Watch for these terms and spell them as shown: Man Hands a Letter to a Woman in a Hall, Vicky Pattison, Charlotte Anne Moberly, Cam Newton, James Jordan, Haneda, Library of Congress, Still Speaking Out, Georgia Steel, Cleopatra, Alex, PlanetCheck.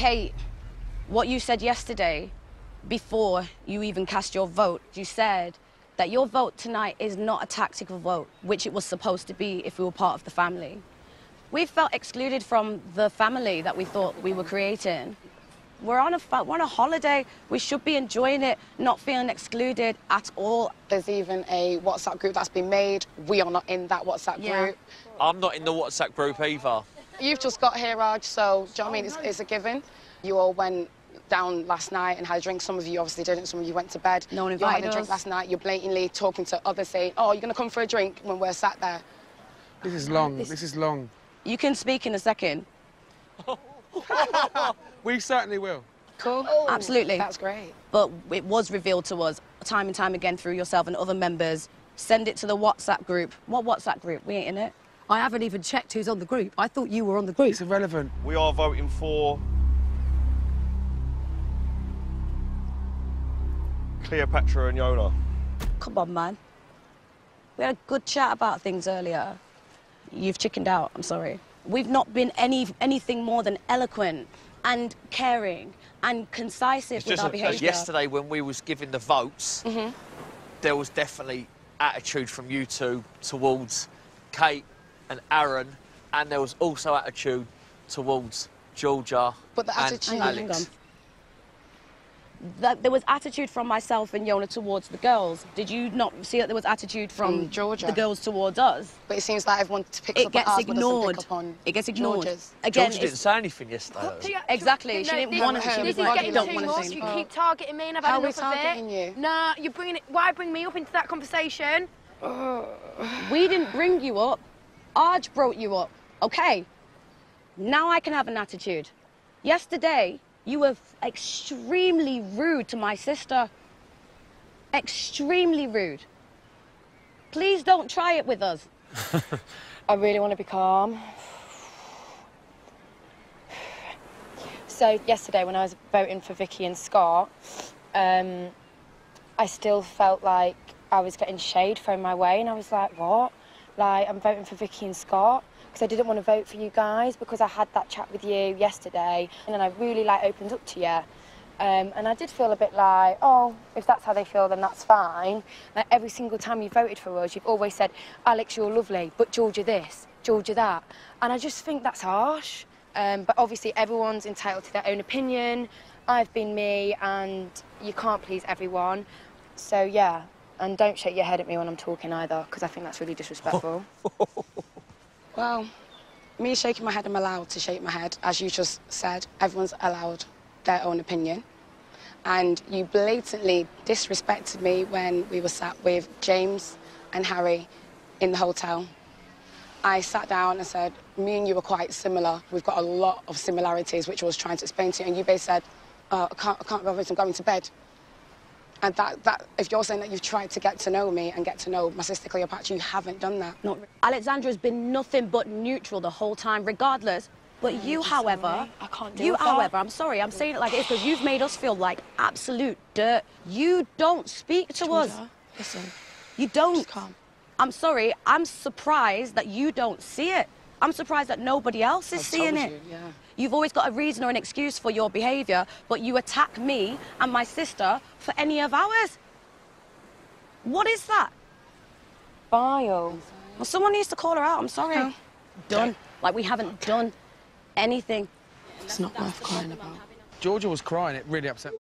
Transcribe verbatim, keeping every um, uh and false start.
Kate, what you said yesterday, before you even cast your vote, you said that your vote tonight is not a tactical vote, which it was supposed to be if we were part of the family. We felt excluded from the family that we thought we were creating. We're on a, we're on a holiday. We should be enjoying it, not feeling excluded at all. There's even a WhatsApp group that's been made. We are not in that WhatsApp yeah. group. I'm not in the WhatsApp group either. You've just got here, Raj, so do you know what I mean? It's, it's a given. You all went down last night and had a drink. Some of you obviously didn't. Some of you went to bed. No one invited us. You had a drink last night. You're blatantly talking to others saying, oh, you're going to come for a drink when we're sat there. This is long. This, this is long. You can speak in a second. We certainly will. Cool. Oh, absolutely. That's great. But it was revealed to us time and time again through yourself and other members. Send it to the WhatsApp group. What WhatsApp group? We ain't in it. I haven't even checked who's on the group. I thought you were on the group. It's irrelevant. We are voting for Cleopatra and Yona. Come on, man. We had a good chat about things earlier. You've chickened out, I'm sorry. We've not been any anything more than eloquent and caring and concisive it's with just our behaviour. Yesterday, when we was giving the votes, mm-hmm. there was definitely attitude from you two towards Kate and Aaron, and there was also attitude towards Georgia but the attitude, and Alex. Hang on. That there was attitude from myself and Yona towards the girls. Did you not see that there was attitude from mm, Georgia, the girls towards us? But it seems like everyone picks it up, gets ours, ignored. Pick up on it gets ignored. Georgia's. Again, Georgia didn't say anything yesterday. Though. Exactly. No, she didn't this, want to. This, this is getting too much. Much. You keep targeting me, and I've had How enough of it. How are we targeting you? Nah, you're bringing it. Why bring me up into that conversation? Uh, we didn't bring you up. Arj brought you up. Okay. Now I can have an attitude. Yesterday, you were extremely rude to my sister. Extremely rude. Please don't try it with us. I really want to be calm. So yesterday when I was voting for Vicky and Scott, um, I still felt like I was getting shade thrown my way, and I was like, what? Like, I'm voting for Vicky and Scott. Because I didn't want to vote for you guys because I had that chat with you yesterday, and then I really like opened up to you, um, and I did feel a bit like, oh, if that's how they feel, then that's fine. Like, every single time you voted for us, you've always said, Alex, you're lovely, but Georgia this, Georgia that, and I just think that's harsh. Um, but obviously, everyone's entitled to their own opinion. I've been me, and you can't please everyone. So yeah, and don't shake your head at me when I'm talking either, because I think that's really disrespectful. Well, me shaking my head, I'm allowed to shake my head. As you just said, everyone's allowed their own opinion. And you blatantly disrespected me when we were sat with James and Harry in the hotel. I sat down and said, me and you were quite similar. We've got a lot of similarities, which I was trying to explain to you. And you basically said, oh, I can't, I can't bother, I'm going to bed. And that, that, if you're saying that you've tried to get to know me and get to know my sister Cleopatra, you haven't done that. Not really. Alexandra's been nothing but neutral the whole time, regardless. But oh, you, however, sorry. I can't do you, that. however, I'm sorry, I'm saying it like it is because you've made us feel like absolute dirt. You don't speak to Georgia, us. Listen, you don't. Just calm. I'm sorry. I'm surprised that you don't see it. I'm surprised that nobody else is I've seeing told you, it. Yeah. You've always got a reason or an excuse for your behaviour, but you attack me and my sister for any of ours. What is that? Vile. Well, someone needs to call her out. I'm sorry. Okay. Done. Like, we haven't okay. done anything. It's not worth crying about. Georgia was crying. It really upset me.